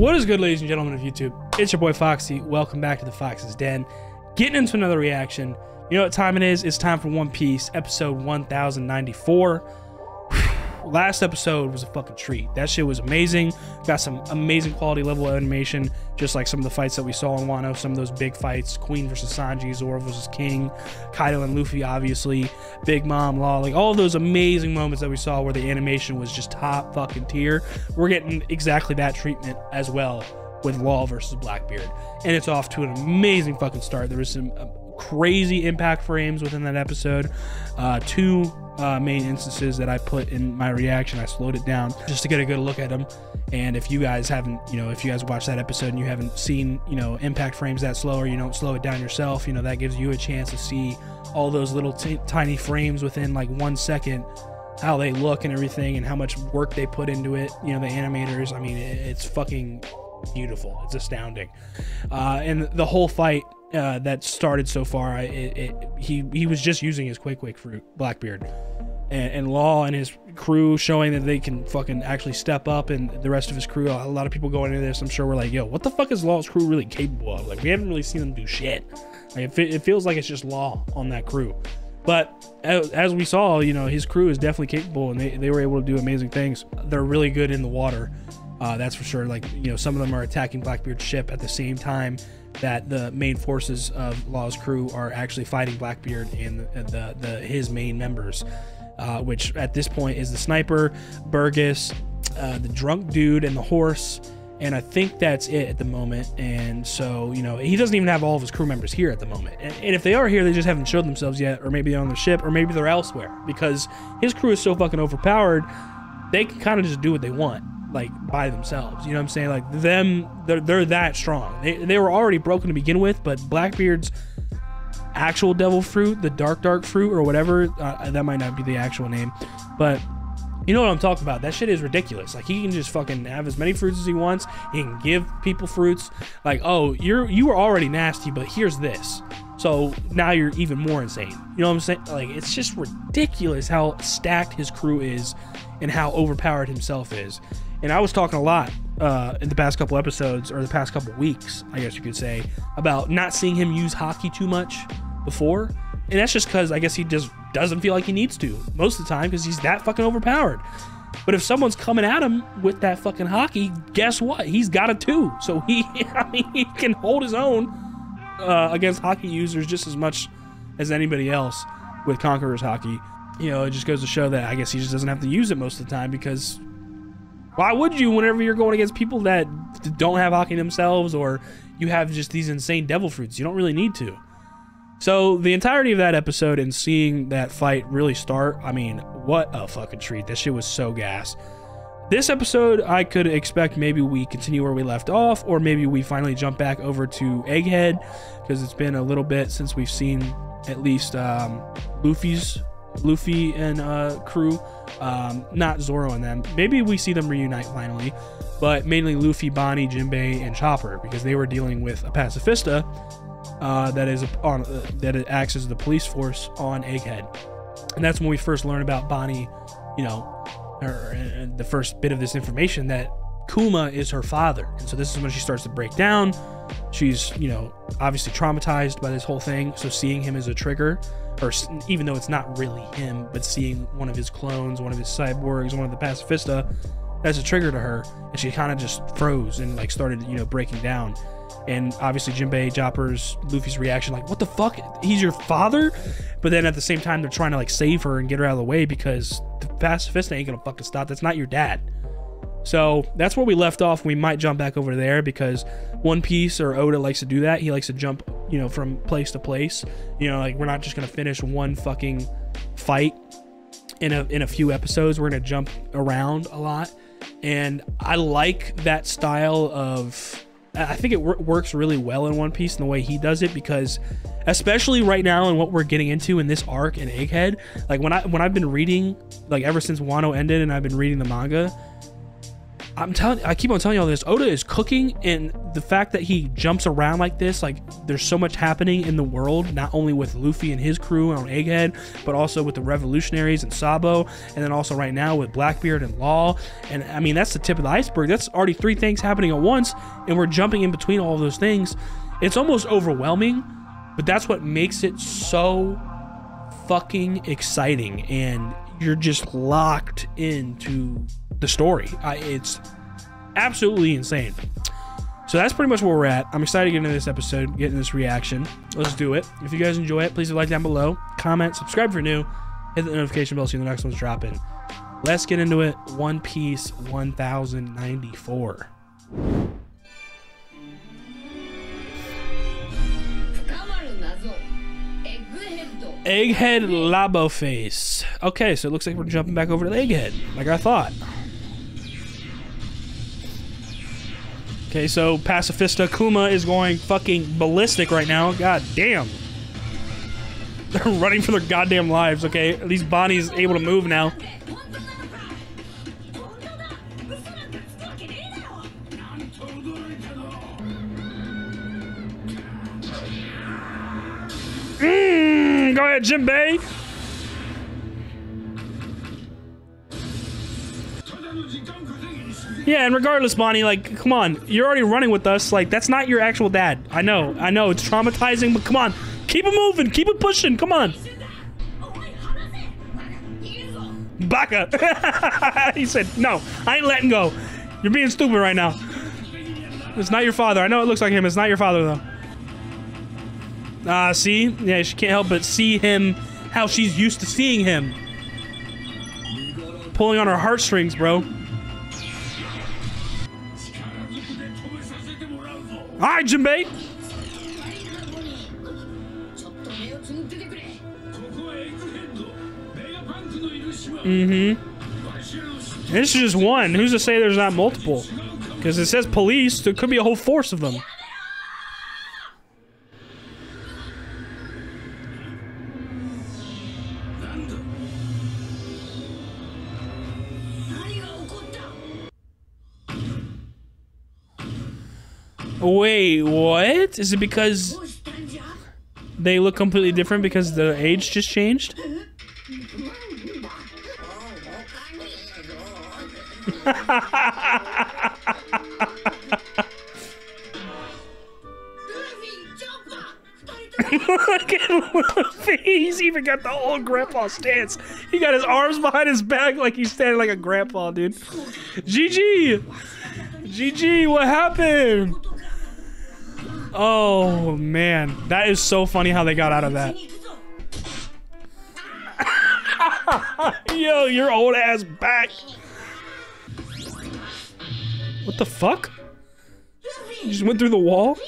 What is good, ladies and gentlemen of YouTube? It's your boy Foxy. Welcome back to the Fox's Den. Getting into another reaction. You know what time it is? It's time for One Piece, episode 1094. Last episode was a fucking treat. That shit was amazing. Got some amazing quality level animation, just like some of the fights that we saw in Wano, some of those big fights, Queen versus Sanji, Zoro versus King, Kaido and Luffy, obviously, Big Mom, Law, like all those amazing moments that we saw where the animation was just top fucking tier. We're getting exactly that treatment as well with Law versus Blackbeard. And it's off to an amazing fucking start. There was some crazy impact frames within that episode. Two main instances that I put in my reaction. I slowed it down just to get a good look at them. And if you guys haven't, if you guys watched that episode and you haven't seen, impact frames that slow, or you don't slow it down yourself, that gives you a chance to see all those little tiny frames within like 1 second, how they look and everything, and how much work they put into it. The animators, I mean, it's fucking beautiful. It's astounding. And the whole fight that started so far, he was just using his quick fruit, Blackbeard, and Law and his crew, showing that they can fucking actually step up. And the rest of his crew, a lot of people going into this, I'm sure, we're like, yo, what the fuck is Law's crew really capable of? Like, we haven't really seen them do shit. Like, it feels like it's just Law on that crew. But as we saw, his crew is definitely capable, and they were able to do amazing things. They're really good in the water, that's for sure. Like, some of them are attacking Blackbeard's ship at the same time that the main forces of Law's crew are actually fighting Blackbeard and his main members, which at this point is the sniper, Burgess, the drunk dude, and the horse. And I think that's it at the moment. And so, he doesn't even have all of his crew members here at the moment. And if they are here, they just haven't showed themselves yet, or maybe they're on the ship, or maybe they're elsewhere, because his crew is so fucking overpowered, they can kind of just do what they want, like, by themselves. You know what I'm saying? Like, they're that strong. They were already broken to begin with, but Blackbeard's actual devil fruit, the dark fruit or whatever, that might not be the actual name, but you know what I'm talking about. That shit is ridiculous. Like, he can just fucking have as many fruits as he wants. He can give people fruits. Like, oh, you were already nasty, but here's this, so now you're even more insane. You know what I'm saying? Like, it's just ridiculous how stacked his crew is and how overpowered himself is. And I was talking a lot in the past couple episodes, or the past couple weeks, I guess you could say, about not seeing him use haki too much before. And that's just because I guess he just doesn't feel like he needs to most of the time, because he's that fucking overpowered. But if someone's coming at him with that fucking haki, guess what? He's got a two. So he can hold his own against haki users just as much as anybody else with Conqueror's haki. It just goes to show that I guess he just doesn't have to use it most of the time, because why would you, whenever you're going against people that don't have haki themselves, or you have just these insane devil fruits? You don't really need to. So the entirety of that episode and seeing that fight really start, I mean, what a fucking treat. That shit was so gas. This episode, I could expect maybe we continue where we left off, or maybe we finally jump back over to Egghead, because it's been a little bit since we've seen at least Luffy and crew, not Zoro and them. Maybe we see them reunite finally, but mainly Luffy, Bonnie, Jinbei, and Chopper, because they were dealing with a Pacifista that acts as the police force on Egghead. And that's when we first learn about Bonnie, the first bit of this information, that Kuma is her father. And so this is when she starts to break down. She's, obviously traumatized by this whole thing, so seeing him as a trigger, or even though it's not really him, but seeing one of his clones, one of his cyborgs, one of the Pacifista, that's a trigger to her. And she kind of just froze and, like, started, breaking down. And obviously Jinbei, Chopper's, Luffy's reaction, like, what the fuck? He's your father? But then at the same time, they're trying to, like, save her and get her out of the way, because the Pacifista ain't gonna fucking stop. That's not your dad. So that's where we left off. We might jump back over there, because One Piece, or Oda, likes to do that. He likes to jump, from place to place. Like, we're not just gonna finish one fucking fight in a few episodes. We're gonna jump around a lot, and I like that style of. I think it works really well in One Piece in the way he does it, because especially right now and what we're getting into in this arc in Egghead, like when I've been reading, like ever since Wano ended and I've been reading the manga, I'm telling, I keep on telling you all this, Oda is cooking, and the fact that he jumps around like this, like there's so much happening in the world, not only with Luffy and his crew on Egghead, but also with the revolutionaries and Sabo, and then also right now with Blackbeard and Law. And I mean, that's the tip of the iceberg. That's already three things happening at once, and we're jumping in between all those things. It's almost overwhelming, but that's what makes it so fucking exciting, and you're just locked into the story. It's absolutely insane. So that's pretty much where we're at. I'm excited to get into this episode, get into this reaction. Let's do it. If you guys enjoy it, please leave a like down below, comment, subscribe if you're new, hit the notification bell so you know the next one's dropping. Let's get into it. One Piece 1094. Egghead Labo Face. Okay, so it looks like we're jumping back over to Egghead, like I thought. Okay, so Pacifista Kuma is going fucking ballistic right now. God damn. They're running for their goddamn lives, okay? At least Bonnie's able to move now. Go ahead, Jinbei. Yeah, and regardless, Bonnie, like, come on. You're already running with us. Like, that's not your actual dad. I know, it's traumatizing, but come on. Keep it moving. Keep it pushing. Come on. Baka. He said, no, I ain't letting go. You're being stupid right now. It's not your father. I know it looks like him. It's not your father, though. Ah, see? Yeah, she can't help but see him how she's used to seeing him. Pulling on her heartstrings, bro. All right, Jinbei. Mm-hmm. This is just one. Who's to say there's not multiple? Because it says police. There could be a whole force of them. Wait, what? Is it because they look completely different because the age just changed? Look at Luffy. He's even got the old grandpa stance. He got his arms behind his back like he's standing like a grandpa, dude. GG! GG, what happened? Oh man, that is so funny how they got out of that. Yo, your old ass back. What the fuck? You just went through the wall?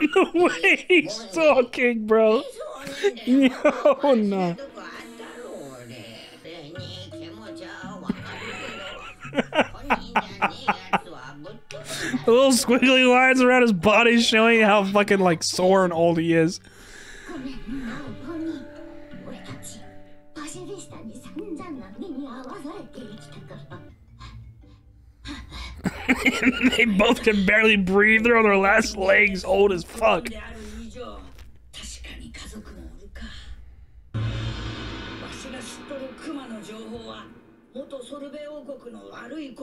No way he's talking, bro. Yo, no. The little squiggly lines around his body showing how fucking like sore and old he is. They both can barely breathe. They're on their last legs, old as fuck. Is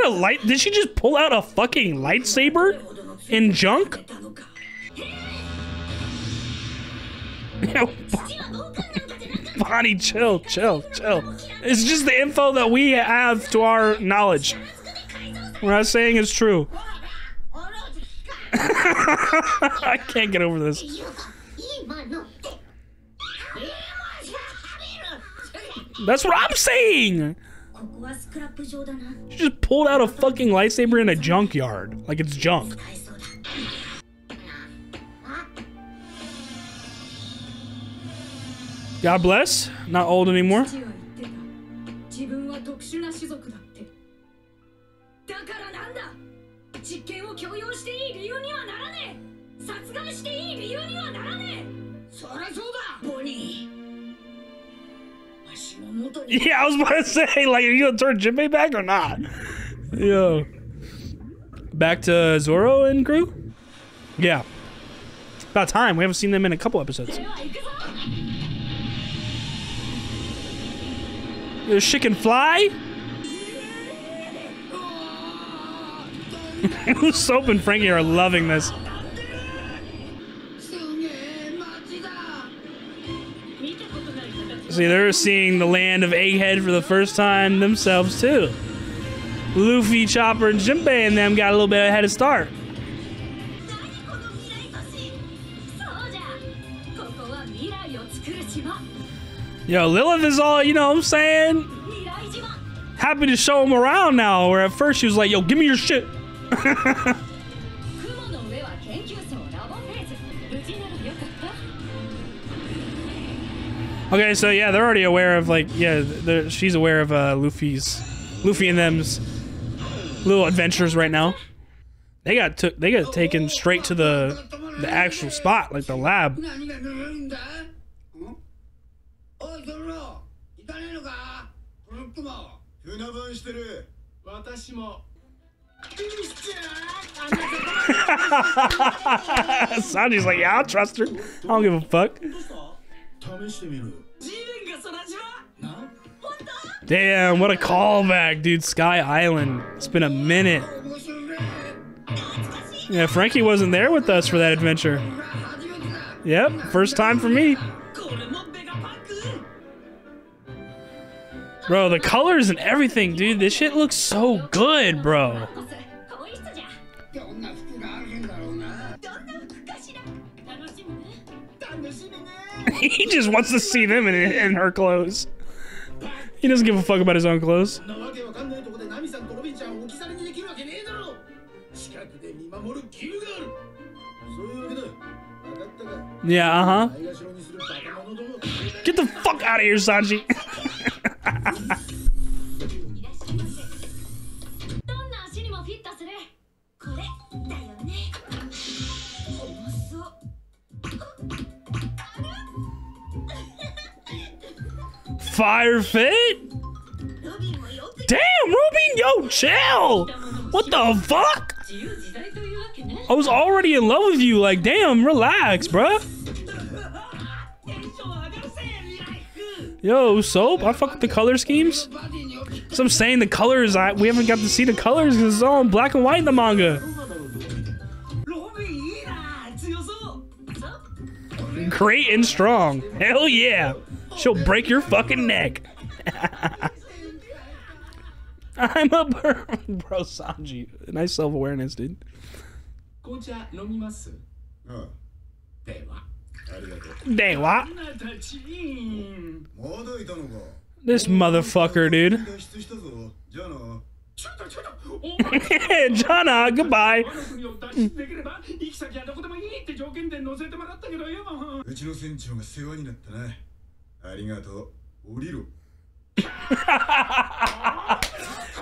that a light? Did she just pull out a fucking lightsaber in junk? Bonnie, chill, chill, chill. It's just the info that we have to our knowledge. What I'm saying is true. I can't get over this. That's what I'm saying! She just pulled out a fucking lightsaber in a junkyard. Like it's junk. God bless. Not old anymore. Yeah, I was about to say, like, are you gonna turn Jinbei back or not? Yo. Back to Zoro and crew? Yeah. It's about time. We haven't seen them in a couple episodes. This shit can fly? Soap and Franky are loving this. See, they're seeing the land of Egghead for the first time themselves, too. Luffy, Chopper, and Jinbei and them got a little bit ahead of start. Yo, Lilith is all, you know what I'm saying? Happy to show him around now, where at first she was like, yo, give me your shit. Okay, so yeah, they're already aware of, like, yeah, she's aware of Luffy and them's little adventures right now. They got taken straight to the actual spot, like the lab. Sanji's like, yeah, I'll trust her. I don't give a fuck. Damn, what a callback, dude. Sky Island. It's been a minute. Yeah, Franky wasn't there with us for that adventure. Yep, first time for me. Bro, the colors and everything, dude. This shit looks so good, bro. He just wants to see them in her clothes. He doesn't give a fuck about his own clothes. Yeah, uh-huh. Get the fuck out of here, Sanji. Fire fit? Damn, Robin, yo, chill! What the fuck? I was already in love with you, like, damn, relax, bruh. Yo, Soap, I fuck with the color schemes. So I'm saying the colors, we haven't got to see the colors because it's all in black and white in the manga. Great and strong. Hell yeah. She'll break your fucking neck. I'm a bro, Sanji. Nice self-awareness, dude. Dewa. This motherfucker, dude. Jana, goodbye.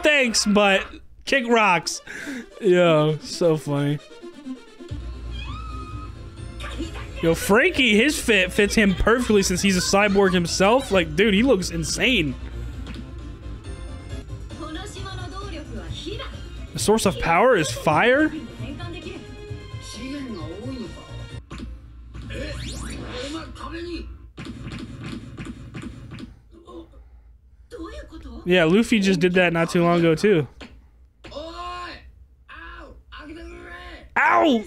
Thanks, but kick rocks. Yo, so funny. Yo, Franky, his fit fits him perfectly since he's a cyborg himself. Like, dude, he looks insane. The source of power is fire? Yeah, Luffy just did that not too long ago, too. Ow!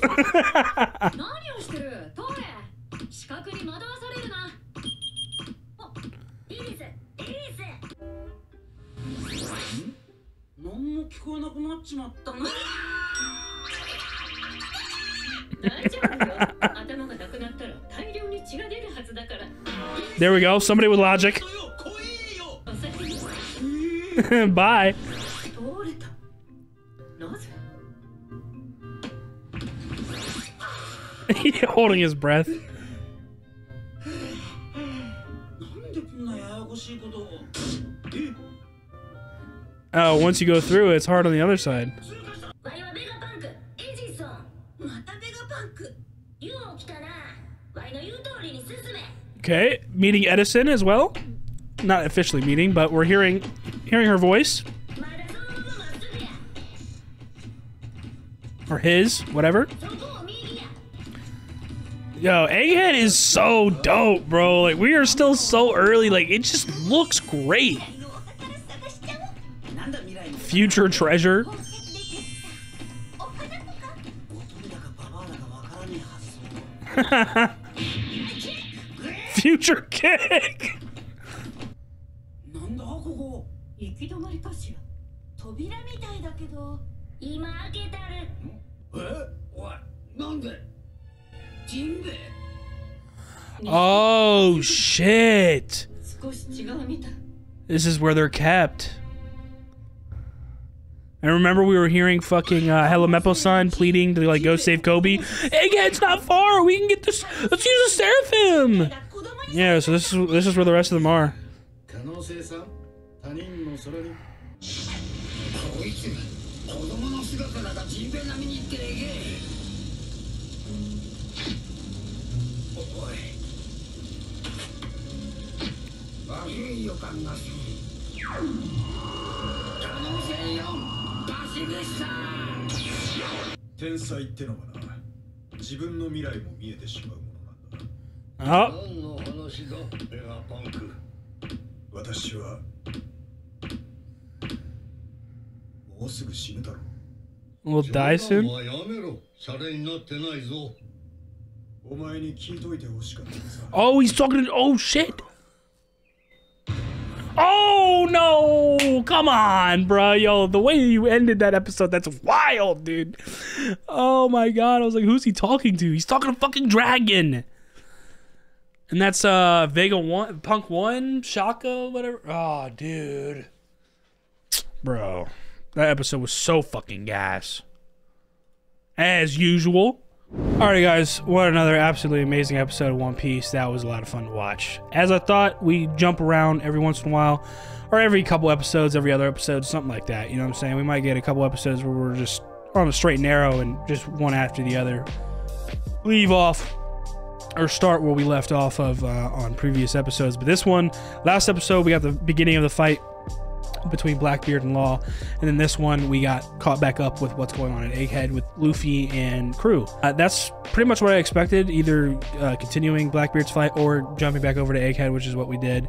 There we go, somebody with logic. Bye. Holding his breath. Oh, once you go through, it's hard on the other side. Okay, meeting Edison as well. Not officially meeting, but we're hearing her voice. Or his, whatever. Yo, Egghead is so dope, bro. Like, we are still so early. Like, it just looks great. Future treasure. Future kick. Oh shit! This is where they're kept. And remember, we were hearing fucking Helemepo-san pleading to like go save Kobe. Egghead's not far. We can get this. Let's use the Seraphim. Yeah, so this is where the rest of them are. We'll die soon. Oh, he's talking to, oh shit. Oh no! Come on, bro. Yo, the way you ended that episode, that's wild, dude. Oh my god, I was like, who's he talking to? He's talking to fucking Dragon. And that's Vegapunk 1, Shaka, whatever. Oh, dude. Bro, that episode was so fucking gas. As usual. Alright guys, what another absolutely amazing episode of One Piece. That was a lot of fun to watch. As I thought, we jump around every once in a while, or every couple episodes, every other episode, something like that. You know what I'm saying? We might get a couple episodes where we're just on a straight and narrow and just one after the other leave off or start where we left off of on previous episodes. But this one, last episode, we got the beginning of the fight between Blackbeard and Law, and then this one we got caught back up with what's going on at Egghead with Luffy and crew. That's pretty much what I expected, either continuing Blackbeard's fight or jumping back over to Egghead, which is what we did.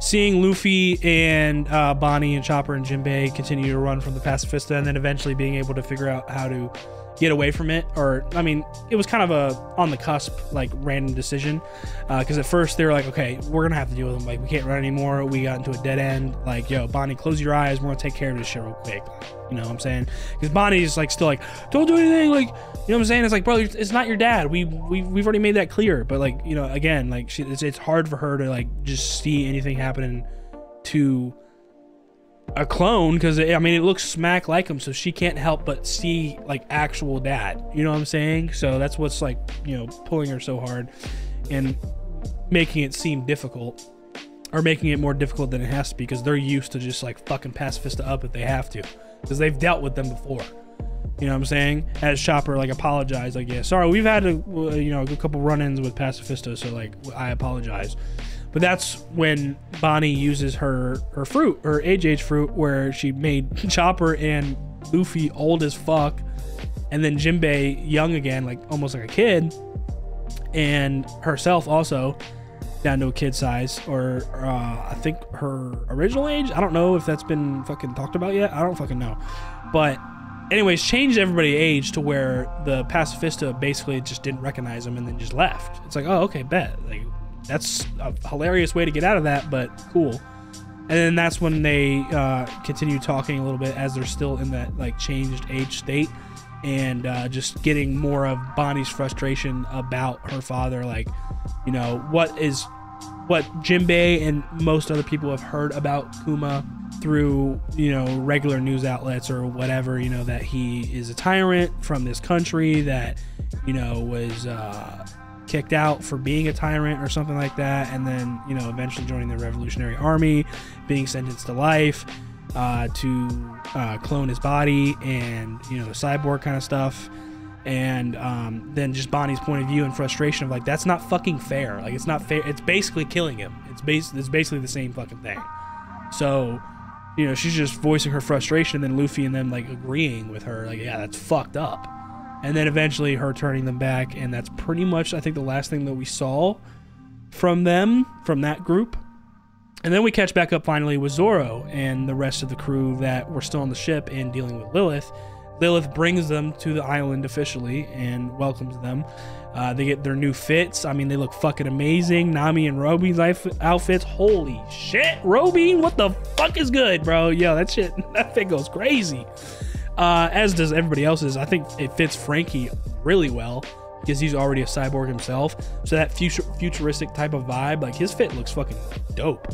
Seeing Luffy and Bonnie and Chopper and Jinbei continue to run from the Pacifista, and then eventually being able to figure out how to get away from it. Or I mean, it was kind of a on the cusp, like random decision, because at first they were like, okay, we're gonna have to deal with them, like we can't run anymore, we got into a dead end, like yo Bonnie, close your eyes, we're gonna take care of this shit real quick, you know what I'm saying? Because Bonnie's like still like, don't do anything, like you know what I'm saying? It's like, bro, it's not your dad, we've already made that clear. But like, you know, again, like she, it's hard for her to like just see anything happening to a clone, because I mean it looks smack like him, so she can't help but see like actual dad, you know what I'm saying? So that's what's like, you know, pulling her so hard and making it seem difficult, or making it more difficult than it has to be, because they're used to just like fucking Pacifista up if they have to, because they've dealt with them before, you know what I'm saying? As Chopper like apologized, like yeah, sorry, we've had a, you know, a couple run-ins with Pacifista, so like I apologize. But that's when Bonnie uses her fruit, her age fruit, where she made Chopper and Luffy old as fuck, and then Jinbei young again, like almost like a kid, and herself also down to a kid size, or I think her original age. I don't know if that's been fucking talked about yet. I don't fucking know. But anyways, changed everybody's age to where the Pacifista basically just didn't recognize him and then just left. It's like, oh, okay, bet. Like, that's a hilarious way to get out of that, but cool. And then that's when they continue talking a little bit as they're still in that like changed age state, and just getting more of Bonnie's frustration about her father, like, you know, what is what Jinbei and most other people have heard about Kuma through, you know, regular news outlets or whatever, you know, that he is a tyrant from this country that, you know, was kicked out for being a tyrant or something like that, and then, you know, eventually joining the Revolutionary Army, being sentenced to life to clone his body and, you know, the cyborg kind of stuff. And then just Bonnie's point of view and frustration of like, that's not fucking fair. Like, it's not fair. It's basically killing him. It's basically the same fucking thing. So, you know, she's just voicing her frustration, and then Luffy and them like agreeing with her, like, yeah, that's fucked up. And then eventually her turning them back, and that's pretty much, I think, the last thing that we saw from them, from that group. And then we catch back up finally with Zoro and the rest of the crew that were still on the ship and dealing with Lilith. Lilith brings them to the island officially and welcomes them. They get their new fits. I mean, they look fucking amazing. Nami and Robin's outfits. Holy shit, Robin, what the fuck is good, bro? Yo, that thing goes crazy. As does everybody else's. I think it fits Franky really well because he's already a cyborg himself. So that futuristic type of vibe, like, his fit looks fucking dope.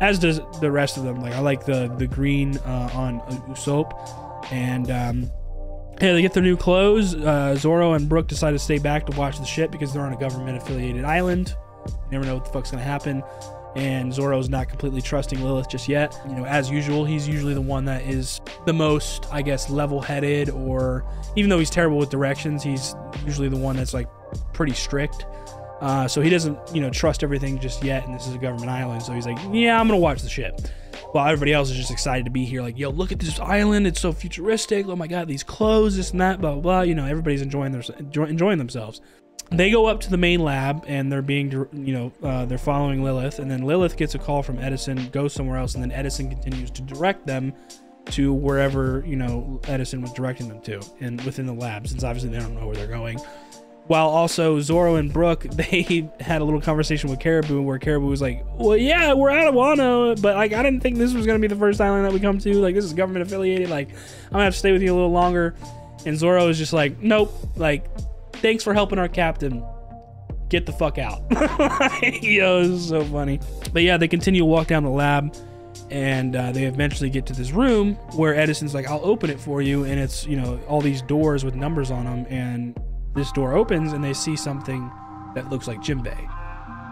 As does the rest of them. Like, I like the green on Usopp. And yeah, they get their new clothes. Zoro and Brook decide to stay back to watch the ship because they're on a government-affiliated island. You never know what the fuck's gonna happen. And Zoro's not completely trusting Lilith just yet. You know, as usual, he's usually the one that is the most, I guess, level-headed, or even though he's terrible with directions, he's usually the one that's like pretty strict. So he doesn't, you know, trust everything just yet, and this is a government island, so he's like, yeah, I'm gonna watch the ship. While everybody else is just excited to be here, like, yo, look at this island, it's so futuristic, oh my god, these clothes, this and that, blah, blah, blah. You know, everybody's enjoying themselves. They go up to the main lab, and they're being, you know, they're following Lilith, and then Lilith gets a call from Edison, goes somewhere else, and then Edison continues to direct them to wherever, you know, Edison was directing them to, and within the lab, since obviously they don't know where they're going. While also Zoro and Brook, they had a little conversation with Caribou, where Caribou was like, well, yeah, we're out of Wano, but like, I didn't think this was gonna be the first island that we come to. Like, this is government affiliated. Like, I'm gonna have to stay with you a little longer. And Zoro is just like, nope. Like, thanks for helping our captain. Get the fuck out. Yo, this is so funny. But yeah, they continue to walk down the lab, and they eventually get to this room where Edison's like, I'll open it for you. And it's, you know, all these doors with numbers on them. And this door opens, and they see something that looks like Jinbei.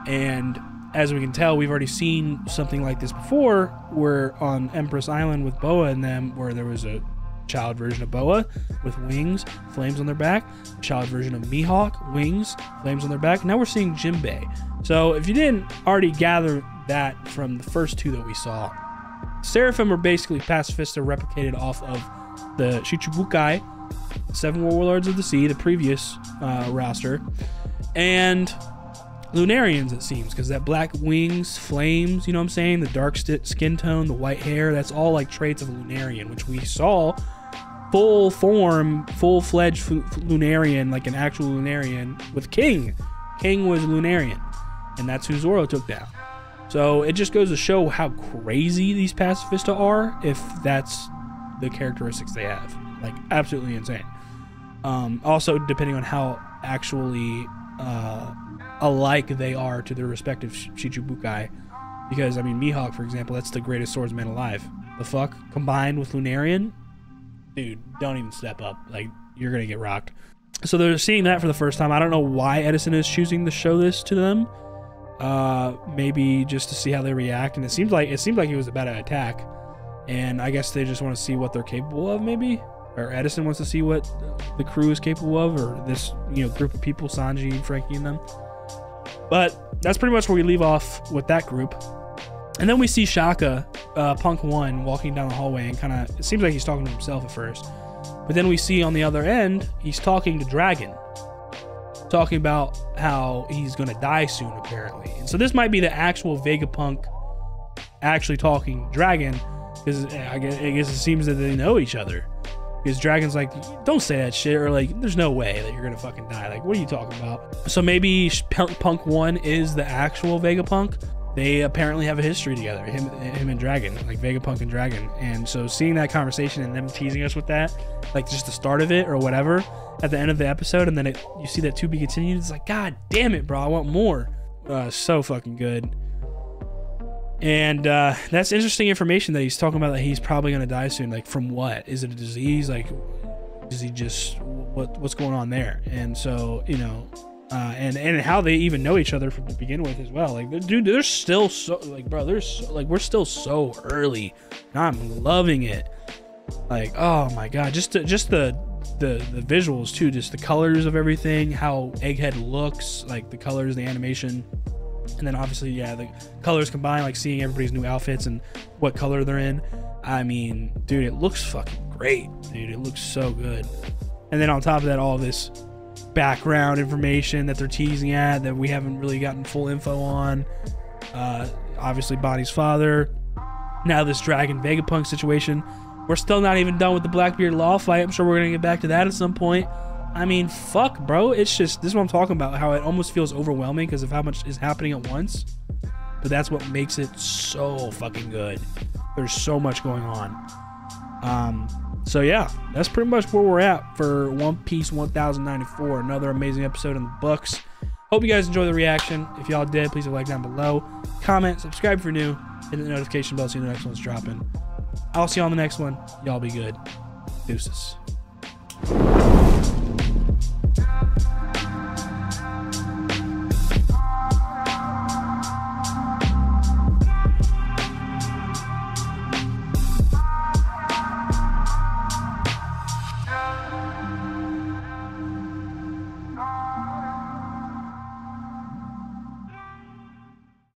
And as we can tell, we've already seen something like this before. We're on Empress Island with Boa and them, where there was a child version of Boa with wings, flames on their back, a child version of Mihawk, wings, flames on their back. Now we're seeing Jinbei. So if you didn't already gather that from the first two that we saw, Seraphim are basically Pacifista replicated off of the Shichibukai, Seven Warlords of the Sea, the previous roster, and Lunarians, it seems, because that black wings, flames, you know what I'm saying, the dark skin tone, the white hair, that's all like traits of a Lunarian, which we saw full form, full-fledged Lunarian, like an actual Lunarian with King. King was Lunarian, and that's who Zoro took down. So it just goes to show how crazy these Pacifista are if that's the characteristics they have. Like, absolutely insane. Also, depending on how actually alike they are to their respective Shichibukai, because, I mean, Mihawk, for example, that's the greatest swordsman alive. The fuck? Combined with Lunarian? Dude, don't even step up. Like, you're gonna get rocked. So they're seeing that for the first time. I don't know why Edison is choosing to show this to them. Maybe just to see how they react, and it seemed like he was about to attack, and I guess they just want to see what they're capable of, maybe? Or Edison wants to see what the crew is capable of, or this, you know, group of people, Sanji and Franky and them. But that's pretty much where we leave off with that group. And then we see Shaka, Punk One, walking down the hallway, and kind of, it seems like he's talking to himself at first. But then we see on the other end, he's talking to Dragon, talking about how he's going to die soon, apparently. And so this might be the actual Vegapunk actually talking to Dragon, because I guess it seems that they know each other. Because Dragon's like, don't say that shit, or like, there's no way that you're gonna fucking die. Like, what are you talking about? So maybe Punk One is the actual Vegapunk. They apparently have a history together, him and Dragon, like Vegapunk and Dragon. And so seeing that conversation and them teasing us with that, like just the start of it or whatever, at the end of the episode, and then you see that to be continued, it's like, god damn it, bro, I want more. So fucking good. And that's interesting information that he's talking about, that he's probably going to die soon. Like, from what? Is it a disease? Like, is he just, what's going on there? And so, you know, and how they even know each other from to begin with as well. Like, dude, there's still so, like, bro, we're still so early, and I'm loving it. Like, oh my God, just the visuals too, just the colors of everything, how Egghead looks, like the colors, the animation. And then obviously, yeah, the colors combined, like seeing everybody's new outfits and what color they're in. I mean, dude, it looks fucking great, dude. It looks so good. And then on top of that, all this background information that they're teasing at that we haven't really gotten full info on. Obviously, Bonnie's father. Now this Dragon Vegapunk situation. We're still not even done with the Blackbeard Law fight. I'm sure we're gonna get back to that at some point. I mean, fuck, bro. It's just, this is what I'm talking about, how it almost feels overwhelming because of how much is happening at once. But that's what makes it so fucking good. There's so much going on. So yeah, that's pretty much where we're at for One Piece 1094. Another amazing episode in the books. Hope you guys enjoyed the reaction. If y'all did, please leave a like down below. Comment, subscribe if you're new. Hit the notification bell so you know the next one's dropping. I'll see you on the next one. Y'all be good. Deuces.